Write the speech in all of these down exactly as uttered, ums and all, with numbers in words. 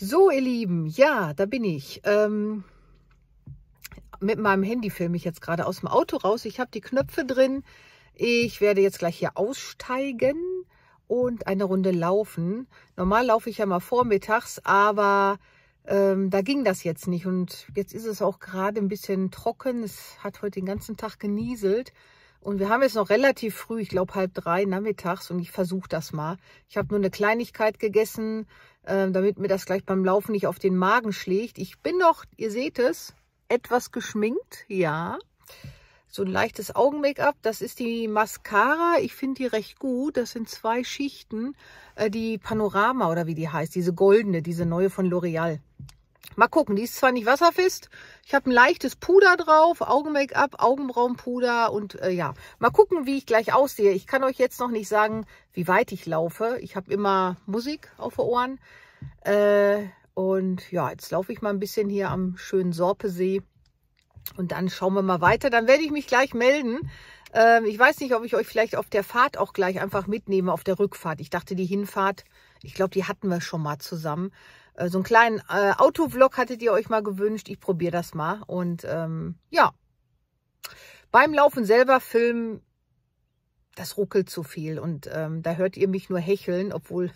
So, ihr Lieben, ja, da bin ich. Ähm, mit meinem Handy filme ich jetzt gerade aus dem Auto raus. Ich habe die Knöpfe drin. Ich werde jetzt gleich hier aussteigen und eine Runde laufen. Normal laufe ich ja mal vormittags, aber ähm, da ging das jetzt nicht. Und jetzt ist es auch gerade ein bisschen trocken. Es hat heute den ganzen Tag genieselt. Und wir haben jetzt noch relativ früh, ich glaube halb drei nachmittags, und ich versuche das mal. Ich habe nur eine Kleinigkeit gegessen, äh, damit mir das gleich beim Laufen nicht auf den Magen schlägt. Ich bin noch, ihr seht es, etwas geschminkt, ja. So ein leichtes Augen-Make-up, das ist die Mascara. Ich finde die recht gut. Das sind zwei Schichten. Die Panorama oder wie die heißt, diese goldene, diese neue von L'Oreal. Mal gucken, die ist zwar nicht wasserfest. Ich habe ein leichtes Puder drauf, Augen-Make-up, Augenbrauenpuder und äh, ja. Mal gucken, wie ich gleich aussehe. Ich kann euch jetzt noch nicht sagen, wie weit ich laufe. Ich habe immer Musik auf den Ohren. Äh, und ja, jetzt laufe ich mal ein bisschen hier am schönen Sorpesee. Und dann schauen wir mal weiter. Dann werde ich mich gleich melden. Ähm, ich weiß nicht, ob ich euch vielleicht auf der Fahrt auch gleich einfach mitnehme, auf der Rückfahrt. Ich dachte, die Hinfahrt, ich glaube, die hatten wir schon mal zusammen. Äh, so einen kleinen äh, Autovlog hattet ihr euch mal gewünscht. Ich probiere das mal. Und ähm, ja, beim Laufen selber filmen, das ruckelt zu viel. Und ähm, da hört ihr mich nur hecheln, obwohl...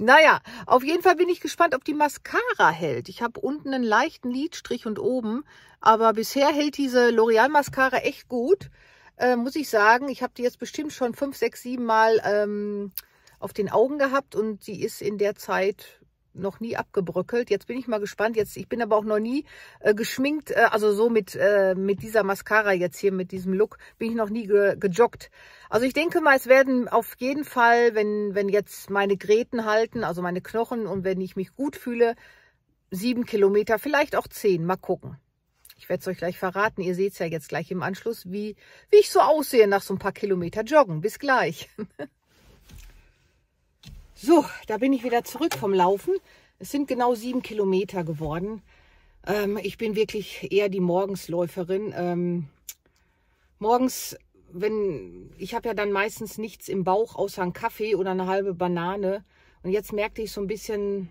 naja, auf jeden Fall bin ich gespannt, ob die Mascara hält. Ich habe unten einen leichten Lidstrich und oben. Aber bisher hält diese L'Oreal Mascara echt gut, äh, muss ich sagen. Ich habe die jetzt bestimmt schon fünf, sechs, sieben Mal ähm, auf den Augen gehabt. Und sie ist in der Zeit noch nie abgebröckelt. Jetzt bin ich mal gespannt. Jetzt, ich bin aber auch noch nie äh, geschminkt, äh, also so mit, äh, mit dieser Mascara jetzt hier, mit diesem Look, bin ich noch nie ge gejoggt. Also ich denke mal, es werden auf jeden Fall, wenn, wenn jetzt meine Gräten halten, also meine Knochen, und wenn ich mich gut fühle, sieben Kilometer, vielleicht auch zehn. Mal gucken. Ich werde es euch gleich verraten. Ihr seht es ja jetzt gleich im Anschluss, wie, wie ich so aussehe nach so ein paar Kilometer Joggen. Bis gleich. So, da bin ich wieder zurück vom Laufen. Es sind genau sieben Kilometer geworden. Ähm, ich bin wirklich eher die Morgensläuferin. Ähm, morgens, wenn ich habe ja dann meistens nichts im Bauch, außer einen Kaffee oder eine halbe Banane. Und jetzt merkte ich so ein bisschen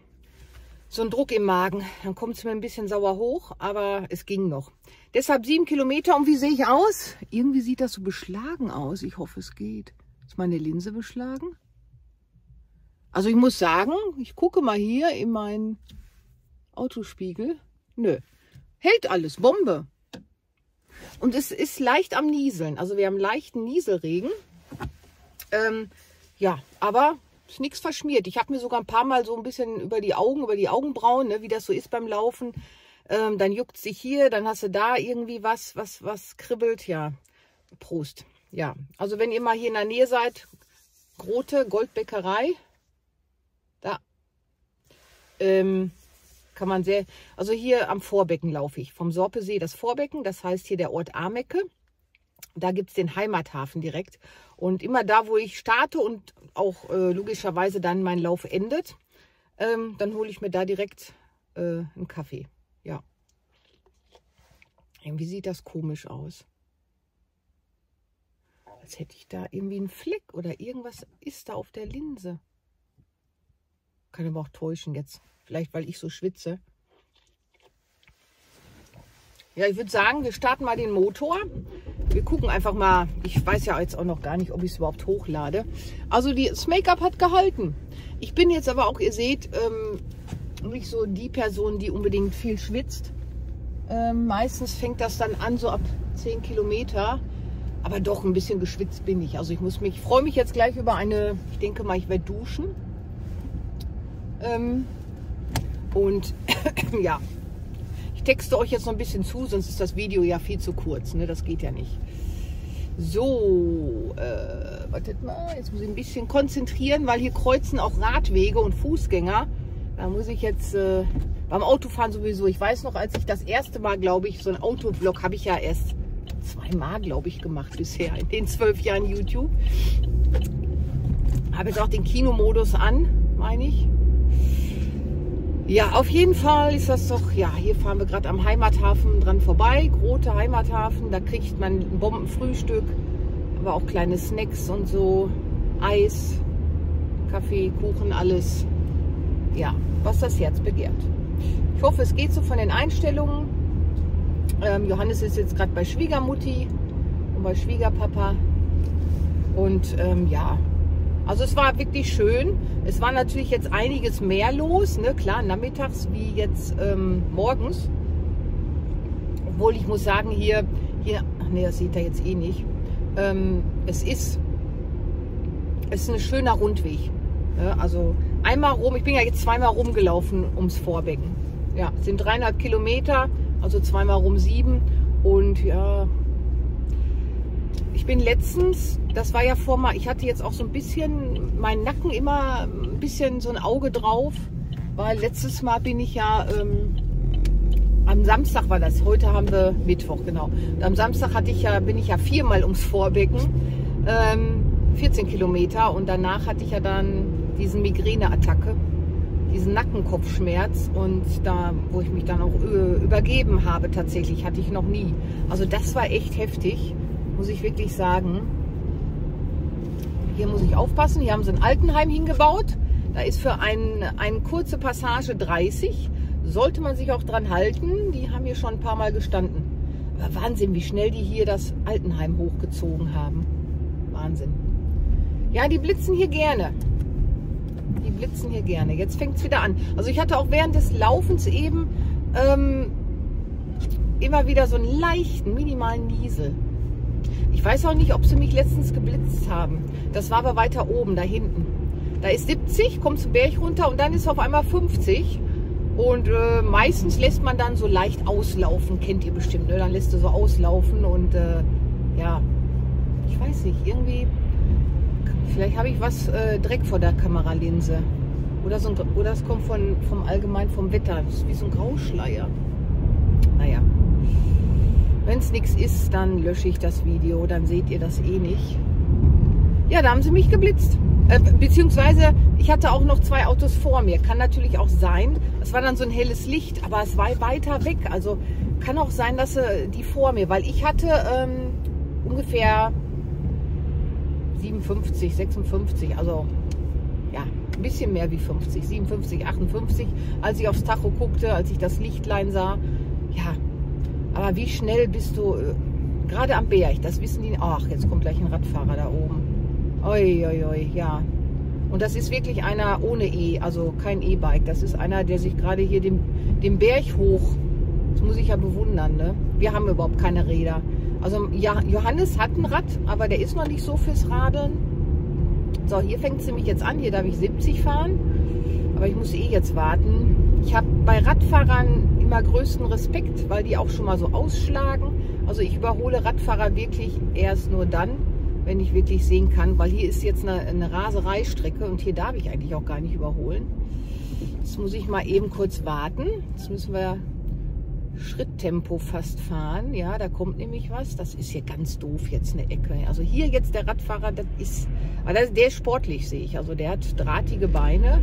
so einen Druck im Magen. Dann kommt es mir ein bisschen sauer hoch, aber es ging noch. Deshalb sieben Kilometer. Und wie sehe ich aus? Irgendwie sieht das so beschlagen aus. Ich hoffe, es geht. Ist meine Linse beschlagen? Also ich muss sagen, ich gucke mal hier in meinen Autospiegel. Nö, hält alles, Bombe. Und es ist leicht am Nieseln. Also wir haben leichten Nieselregen. Ähm, ja, aber ist nichts verschmiert. Ich habe mir sogar ein paar Mal so ein bisschen über die Augen, über die Augenbrauen, ne, wie das so ist beim Laufen. Ähm, dann juckt es sich hier, dann hast du da irgendwie was, was, was kribbelt. Ja, Prost. Ja, also wenn ihr mal hier in der Nähe seid, Grote Goldbäckerei. Da ähm, kann man sehr, also hier am Vorbecken laufe ich. Vom Sorpesee das Vorbecken, das heißt hier der Ort Amecke. Da gibt es den Heimathafen direkt. Und immer da, wo ich starte und auch äh, logischerweise dann mein Lauf endet, ähm, dann hole ich mir da direkt äh, einen Kaffee. Ja. Irgendwie sieht das komisch aus. Als hätte ich da irgendwie einen Fleck oder irgendwas ist da auf der Linse. Kann aber auch täuschen jetzt. Vielleicht, weil ich so schwitze. Ja, ich würde sagen, wir starten mal den Motor. Wir gucken einfach mal. Ich weiß ja jetzt auch noch gar nicht, ob ich es überhaupt hochlade. Also die, das Make-up hat gehalten. Ich bin jetzt aber auch, ihr seht, ähm, nicht so die Person, die unbedingt viel schwitzt. Ähm, meistens fängt das dann an, so ab zehn Kilometer. Aber doch, ein bisschen geschwitzt bin ich. Also ich muss mich, ich freue mich jetzt gleich über eine, ich denke mal, ich werde duschen. Ähm, und ja, ich texte euch jetzt noch ein bisschen zu, sonst ist das Video ja viel zu kurz, ne? Das geht ja nicht. So, äh, wartet mal, jetzt muss ich ein bisschen konzentrieren, weil hier kreuzen auch Radwege und Fußgänger. Da muss ich jetzt äh, beim Autofahren sowieso, ich weiß noch, als ich das erste Mal, glaube ich, so einen Autoblog habe ich ja erst zweimal, glaube ich, gemacht bisher in den zwölf Jahren YouTube. Habe jetzt auch den Kinomodus an, meine ich. Ja, auf jeden Fall ist das doch, ja, hier fahren wir gerade am Heimathafen dran vorbei, Grote Heimathafen, da kriegt man ein Bombenfrühstück, aber auch kleine Snacks und so, Eis, Kaffee, Kuchen, alles. ja, was das Herz begehrt. Ich hoffe, es geht so von den Einstellungen. Ähm, Johannes ist jetzt gerade bei Schwiegermutti und bei Schwiegerpapa. Und ähm, ja, also es war wirklich schön. Es war natürlich jetzt einiges mehr los, ne? Klar, nachmittags wie jetzt ähm, morgens. Obwohl ich muss sagen, hier, hier, ach ne, das sieht er jetzt eh nicht. Ähm, es ist, es ist ein schöner Rundweg. Ne? Also einmal rum, ich bin ja jetzt zweimal rumgelaufen ums Vorbecken. Ja, es sind dreieinhalb Kilometer, also zweimal rum sieben. Und ja, ich bin letztens, das war ja vor mal, ich hatte jetzt auch so ein bisschen, meinen Nacken immer ein bisschen so ein Auge drauf, weil letztes Mal bin ich ja, ähm, am Samstag war das, heute haben wir Mittwoch, genau. Und am Samstag hatte ich ja, bin ich ja viermal ums Vorbecken, ähm, vierzehn Kilometer, und danach hatte ich ja dann diesen Migräneattacke, diesen Nackenkopfschmerz, und da, wo ich mich dann auch übergeben habe tatsächlich, hatte ich noch nie. Also das war echt heftig, muss ich wirklich sagen. Hier muss ich aufpassen, hier haben sie ein Altenheim hingebaut, da ist für ein, eine kurze Passage dreißig, sollte man sich auch dran halten, die haben hier schon ein paar Mal gestanden. Aber Wahnsinn, wie schnell die hier das Altenheim hochgezogen haben. Wahnsinn. Ja, die blitzen hier gerne. Die blitzen hier gerne. Jetzt fängt es wieder an. Also ich hatte auch während des Laufens eben ähm, immer wieder so einen leichten, minimalen Niesel. Ich weiß auch nicht, ob sie mich letztens geblitzt haben. Das war aber weiter oben, da hinten. Da ist siebzig, kommt zum Berg runter und dann ist auf einmal fünfzig. Und äh, meistens lässt man dann so leicht auslaufen. Kennt ihr bestimmt, ne? Dann lässt du so auslaufen und äh, ja, ich weiß nicht, irgendwie... Vielleicht habe ich was äh, direkt vor der Kameralinse. Oder, so ein, oder es kommt von, vom allgemein vom Wetter. Das ist wie so ein Grauschleier. Naja. Wenn es nichts ist, dann lösche ich das Video. Dann seht ihr das eh nicht. Ja, da haben sie mich geblitzt. Äh, beziehungsweise, ich hatte auch noch zwei Autos vor mir. Kann natürlich auch sein. Es war dann so ein helles Licht, aber es war weiter weg. Also kann auch sein, dass äh, die vor mir. Weil ich hatte ähm, ungefähr... siebenundfünfzig, sechsundfünfzig, also ja, ein bisschen mehr wie fünfzig, siebenundfünfzig, achtundfünfzig, als ich aufs Tacho guckte, als ich das Lichtlein sah. Ja, aber wie schnell bist du, äh, gerade am Berg, das wissen die, ach, jetzt kommt gleich ein Radfahrer da oben. Oi, oi, oi, ja. Und das ist wirklich einer ohne E, also kein E-Bike, das ist einer, der sich gerade hier den, den Berg hoch, das muss ich ja bewundern, ne? Wir haben überhaupt keine Räder. Also ja, Johannes hat ein Rad, aber der ist noch nicht so fürs Radeln. So, hier fängt es nämlich jetzt an. Hier darf ich siebzig fahren, aber ich muss eh jetzt warten. Ich habe bei Radfahrern immer größten Respekt, weil die auch schon mal so ausschlagen. Also ich überhole Radfahrer wirklich erst nur dann, wenn ich wirklich sehen kann, weil hier ist jetzt eine, eine Rasereistrecke und hier darf ich eigentlich auch gar nicht überholen. Jetzt muss ich mal eben kurz warten. Jetzt müssen wir... Schritttempo fast fahren. Ja, da kommt nämlich was. Das ist hier ganz doof jetzt eine Ecke. Also hier jetzt der Radfahrer, das ist, der ist sportlich, sehe ich. Also der hat drahtige Beine.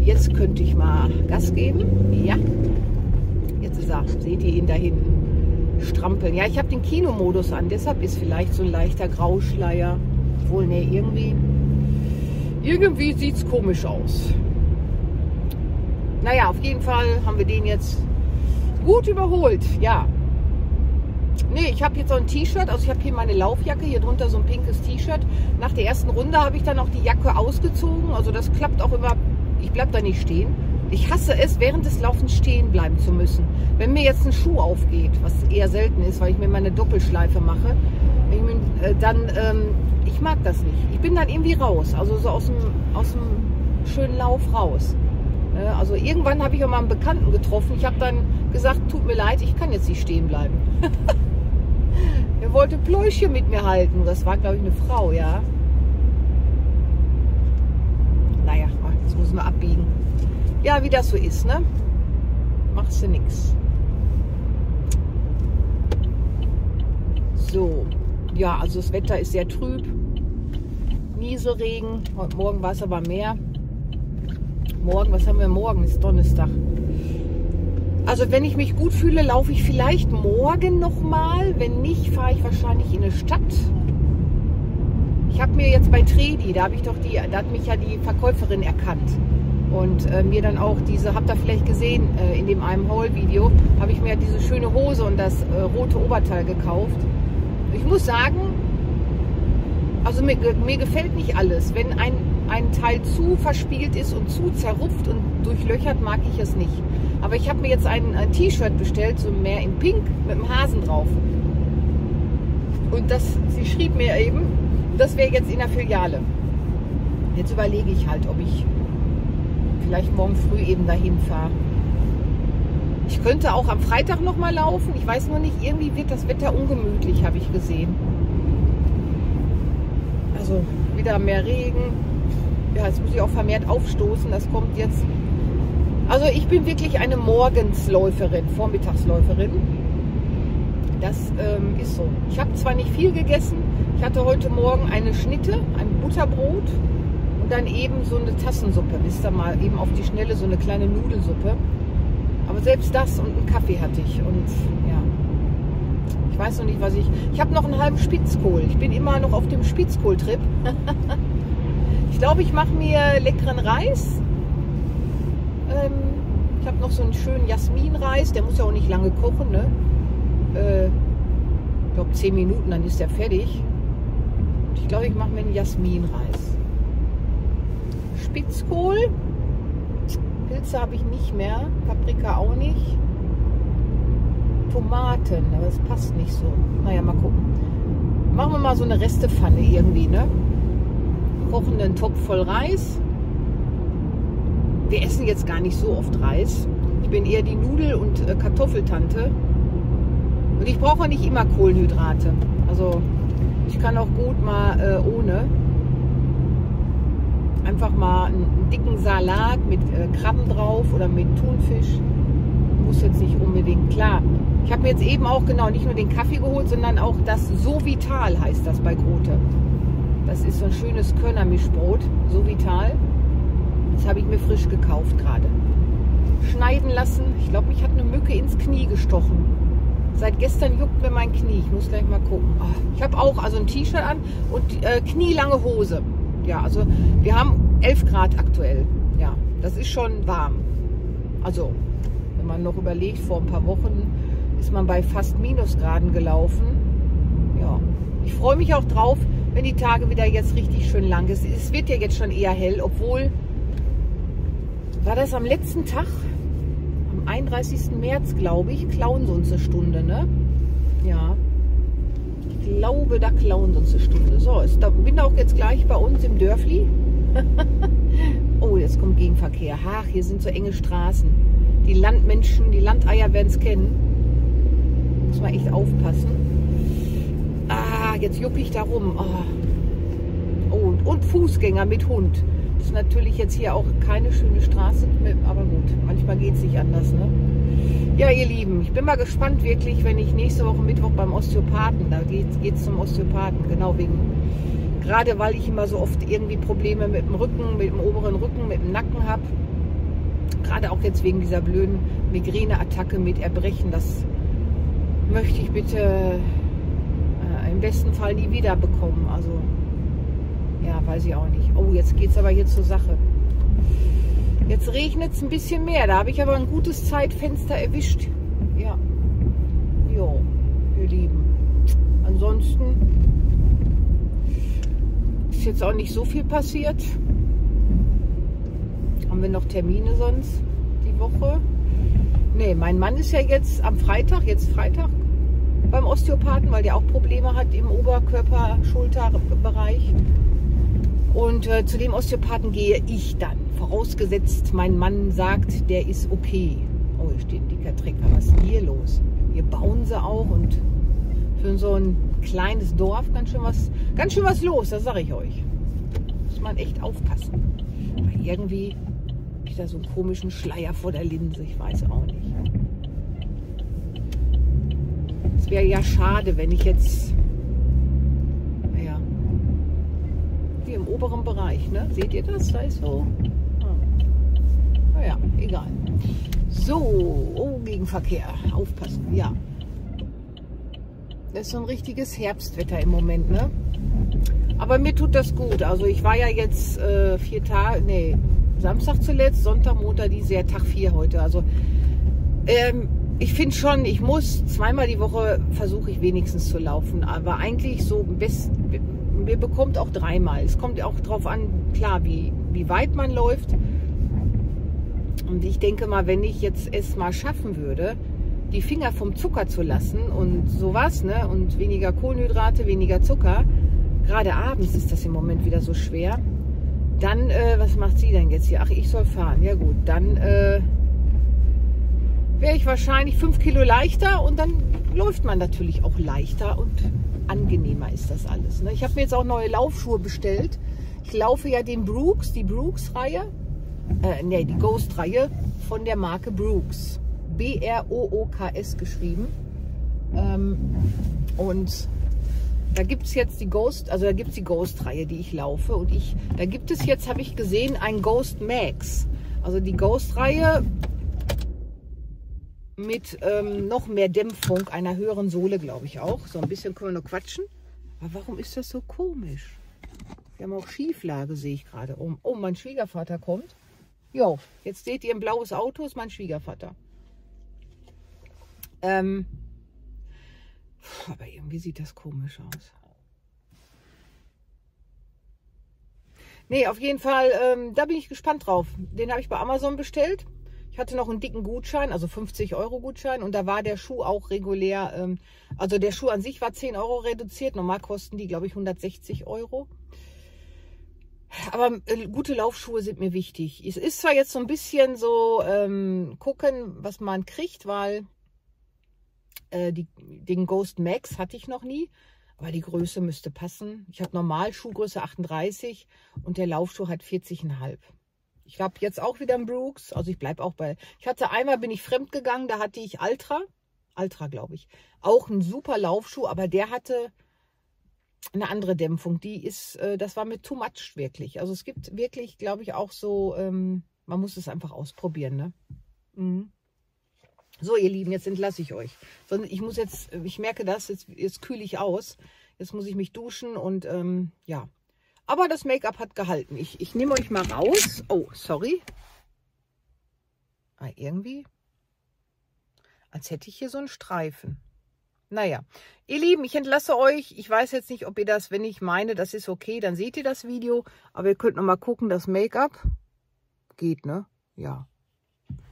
Jetzt könnte ich mal Gas geben. Ja, jetzt ist er. Seht ihr ihn da hinten strampeln. Ja, ich habe den Kinomodus an. Deshalb ist vielleicht so ein leichter Grauschleier. Obwohl, ne, irgendwie, irgendwie sieht es komisch aus. Naja, auf jeden Fall haben wir den jetzt gut überholt, ja. Nee, ich habe jetzt auch ein T-Shirt, also ich habe hier meine Laufjacke, hier drunter so ein pinkes T-Shirt. Nach der ersten Runde habe ich dann auch die Jacke ausgezogen, also das klappt auch immer, ich bleibe da nicht stehen. Ich hasse es, während des Laufens stehen bleiben zu müssen. Wenn mir jetzt ein Schuh aufgeht, was eher selten ist, weil ich mir meine Doppelschleife mache, dann, ähm, ich mag das nicht. Ich bin dann irgendwie raus, also so aus dem, aus dem schönen Lauf raus. Also irgendwann habe ich auch mal einen Bekannten getroffen. Ich habe dann gesagt, tut mir leid, ich kann jetzt nicht stehen bleiben. Er wollte Pläuschchen mit mir halten. Das war, glaube ich, eine Frau, ja. Naja, jetzt müssen wir abbiegen. Ja, wie das so ist, ne? Machst du nichts. So, ja, also das Wetter ist sehr trüb. Nieselregen. Heute Morgen war es aber mehr. Morgen, was haben wir morgen? Ist Donnerstag. Also wenn ich mich gut fühle, laufe ich vielleicht morgen nochmal. Wenn nicht, fahre ich wahrscheinlich in eine Stadt. Ich habe mir jetzt bei Tredi, da habe ich doch die, da hat mich ja die Verkäuferin erkannt. Und äh, mir dann auch diese, habt ihr vielleicht gesehen, äh, in dem einem Haul-Video, habe ich mir diese schöne Hose und das äh, rote Oberteil gekauft. Ich muss sagen, also mir, mir gefällt nicht alles. Wenn ein, ein Teil zu verspielt ist und zu zerrupft und durchlöchert, mag ich es nicht. Aber ich habe mir jetzt ein, ein T-Shirt bestellt, so mehr in Pink, mit einem Hasen drauf. Und das, sie schrieb mir eben, das wäre jetzt in der Filiale. Jetzt überlege ich halt, ob ich vielleicht morgen früh eben dahin fahre. Ich könnte auch am Freitag nochmal laufen. Ich weiß nur nicht, irgendwie wird das Wetter ungemütlich, habe ich gesehen. Also wieder mehr Regen. Ja, jetzt muss ich auch vermehrt aufstoßen. Das kommt jetzt. Also ich bin wirklich eine Morgensläuferin, Vormittagsläuferin. Das ähm, ist so. Ich habe zwar nicht viel gegessen. Ich hatte heute Morgen eine Schnitte, ein Butterbrot. Und dann eben so eine Tassensuppe, wisst ihr mal, eben auf die Schnelle so eine kleine Nudelsuppe. Aber selbst das und einen Kaffee hatte ich. Und ja, ich weiß noch nicht, was ich... Ich habe noch einen halben Spitzkohl. Ich bin immer noch auf dem Spitzkohl-Trip. Ich glaube, ich mache mir leckeren Reis. Ähm, ich habe noch so einen schönen Jasminreis. Der muss ja auch nicht lange kochen, ne? Äh, ich glaube, zehn Minuten, dann ist der fertig. Und ich glaube, ich mache mir einen Jasminreis. Spitzkohl, Pilze habe ich nicht mehr, Paprika auch nicht, Tomaten, aber es passt nicht so. Naja, mal gucken. Machen wir mal so eine Restepfanne irgendwie, ne? Kochen einen Topf voll Reis. Wir essen jetzt gar nicht so oft Reis. Ich bin eher die Nudel- und Kartoffeltante. Und ich brauche nicht immer Kohlenhydrate. Also ich kann auch gut mal äh, ohne. Einfach mal einen dicken Salat mit Krabben drauf oder mit Thunfisch. Muss jetzt nicht unbedingt, klar. Ich habe mir jetzt eben auch genau nicht nur den Kaffee geholt, sondern auch das Sovital heißt das bei Grote. Das ist so ein schönes Körnermischbrot, Sovital. Das habe ich mir frisch gekauft gerade. Schneiden lassen. Ich glaube, mich hat eine Mücke ins Knie gestochen. Seit gestern juckt mir mein Knie. Ich muss gleich mal gucken. Ich habe auch also ein T-Shirt an und äh, knielange Hose. Ja, also wir haben elf Grad aktuell. Ja, das ist schon warm. Also, wenn man noch überlegt, vor ein paar Wochen ist man bei fast Minusgraden gelaufen. Ja, ich freue mich auch drauf, wenn die Tage wieder jetzt richtig schön lang ist. Es wird ja jetzt schon eher hell, obwohl, war das am letzten Tag, am einunddreißigsten März, glaube ich, klauen sie uns eine Stunde, ne? Ja. Ich glaube, da klauen sie uns eine Stunde. So, ich bin auch jetzt gleich bei uns im Dörfli. Oh, jetzt kommt Gegenverkehr. Ach, hier sind so enge Straßen. Die Landmenschen, die Landeier werden es kennen. Muss man echt aufpassen. Ah, jetzt juck ich da rum. Oh. Oh, und, und Fußgänger mit Hund. Das ist natürlich jetzt hier auch keine schöne Straße, aber gut, manchmal geht es nicht anders, ne? Ja, ihr Lieben, ich bin mal gespannt wirklich, wenn ich nächste Woche Mittwoch beim Osteopathen, da geht es zum Osteopathen, genau wegen, gerade weil ich immer so oft irgendwie Probleme mit dem Rücken, mit dem oberen Rücken, mit dem Nacken habe, gerade auch jetzt wegen dieser blöden Migräneattacke mit Erbrechen, das möchte ich bitte äh, im besten Fall nie wieder bekommen, also ja, weiß ich auch nicht. Oh, jetzt geht es aber hier zur Sache. Jetzt regnet es ein bisschen mehr. Da habe ich aber ein gutes Zeitfenster erwischt. Ja. Jo, ihr Lieben. Ansonsten ist jetzt auch nicht so viel passiert. Haben wir noch Termine sonst die Woche? Nee, mein Mann ist ja jetzt am Freitag, jetzt Freitag beim Osteopathen, weil der auch Probleme hat im Oberkörper-Schulterbereich. Und äh, zu dem Osteopathen gehe ich dann. Vorausgesetzt, mein Mann sagt, der ist okay. Oh, hier steht ein dicker Trecker. Was ist denn hier los? Hier bauen sie auch und für so ein kleines Dorf ganz schön was, ganz schön was los, das sage ich euch. Muss man echt aufpassen. Weil irgendwie habe ich da so einen komischen Schleier vor der Linse. Ich weiß auch nicht. Es wäre ja schade, wenn ich jetzt... im oberen Bereich, ne? Seht ihr das? Da ist so... Ah. Naja, egal. So, oh, Gegenverkehr. Aufpassen, ja. Das ist so ein richtiges Herbstwetter im Moment, ne? Aber mir tut das gut. Also ich war ja jetzt äh, vier Tage, nee, Samstag zuletzt, Sonntag, Montag, die sehr Tag vier heute. Also ähm, ich finde schon, ich muss zweimal die Woche versuche ich wenigstens zu laufen, aber eigentlich so best, mir bekommt auch dreimal. Es kommt auch drauf an, klar, wie, wie weit man läuft. Und ich denke mal, wenn ich jetzt es mal schaffen würde, die Finger vom Zucker zu lassen und sowas, ne? Und weniger Kohlenhydrate, weniger Zucker, gerade abends ist das im Moment wieder so schwer, dann, äh, was macht sie denn jetzt hier? Ach, ich soll fahren. Ja gut, dann äh, wäre ich wahrscheinlich fünf Kilo leichter und dann läuft man natürlich auch leichter und angenehmer ist das alles. Ne? Ich habe mir jetzt auch neue Laufschuhe bestellt. Ich laufe ja den Brooks, die Brooks-Reihe, äh, nee, die Ghost-Reihe von der Marke Brooks. B R O O K S geschrieben. Ähm, und da gibt es jetzt die Ghost, also da gibt es die Ghost-Reihe, die ich laufe. Und ich, da gibt es jetzt, habe ich gesehen, ein Ghost Max. Also die Ghost-Reihe mit ähm, noch mehr Dämpfung, einer höheren Sohle, glaube ich auch. So ein bisschen können wir nur quatschen. Aber warum ist das so komisch? Wir haben auch Schieflage, sehe ich gerade. Oh, oh, mein Schwiegervater kommt. Jo, jetzt seht ihr ein blaues Auto, ist mein Schwiegervater. Ähm, aber irgendwie sieht das komisch aus. Nee, auf jeden Fall, ähm, da bin ich gespannt drauf. Den habe ich bei Amazon bestellt. Ich hatte noch einen dicken Gutschein, also fünfzig Euro Gutschein. Und da war der Schuh auch regulär, ähm, also der Schuh an sich war zehn Euro reduziert. Normal kosten die, glaube ich, hundertsechzig Euro. Aber äh, gute Laufschuhe sind mir wichtig. Es ist zwar jetzt so ein bisschen so, ähm, gucken, was man kriegt, weil... Die, den Ghost Max hatte ich noch nie, aber die Größe müsste passen. Ich habe normal Schuhgröße achtunddreißig und der Laufschuh hat vierzig Komma fünf. Ich habe jetzt auch wieder einen Brooks, also ich bleibe auch bei... Ich hatte einmal, bin ich fremd gegangen, da hatte ich Altra, Altra glaube ich, auch einen super Laufschuh, aber der hatte eine andere Dämpfung. Die ist, das war mit too much wirklich. Also es gibt wirklich, glaube ich, auch so, man muss es einfach ausprobieren, ne? Mhm. So, ihr Lieben, jetzt entlasse ich euch. Sondern ich muss jetzt, ich merke das, jetzt, jetzt kühle ich aus. Jetzt muss ich mich duschen und ähm, ja. Aber das Make-up hat gehalten. Ich, ich nehme euch mal raus. Oh, sorry. Ah, irgendwie. Als hätte ich hier so einen Streifen. Naja, ihr Lieben, ich entlasse euch. Ich weiß jetzt nicht, ob ihr das, wenn ich meine, das ist okay, dann seht ihr das Video. Aber ihr könnt nochmal gucken, das Make-up geht, ne? Ja.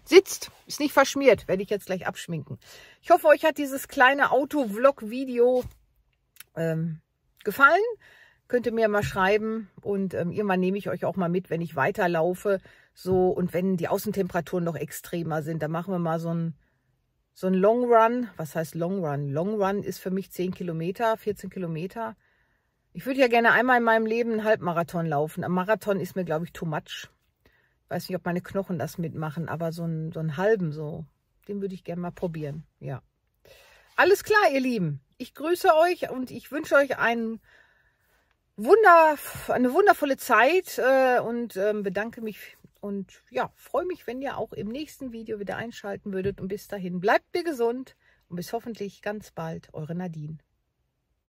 Sitzt, ist nicht verschmiert, werde ich jetzt gleich abschminken. Ich hoffe, euch hat dieses kleine Auto-Vlog-Video ähm, gefallen. Könnt ihr mir mal schreiben und ähm, irgendwann nehme ich euch auch mal mit, wenn ich weiterlaufe. So, und wenn die Außentemperaturen noch extremer sind, dann machen wir mal so ein, so ein Long Run. Was heißt Long Run? Long Run ist für mich zehn Kilometer, vierzehn Kilometer. Ich würde ja gerne einmal in meinem Leben einen Halbmarathon laufen. Am Marathon ist mir, glaube ich, too much. Ich weiß nicht, ob meine Knochen das mitmachen, aber so einen, so einen halben so, den würde ich gerne mal probieren. Ja, alles klar, ihr Lieben. Ich grüße euch und ich wünsche euch einen Wunder, eine wundervolle Zeit äh, und ähm, bedanke mich und ja, freue mich, wenn ihr auch im nächsten Video wieder einschalten würdet. Und bis dahin, bleibt mir gesund und bis hoffentlich ganz bald, eure Nadine.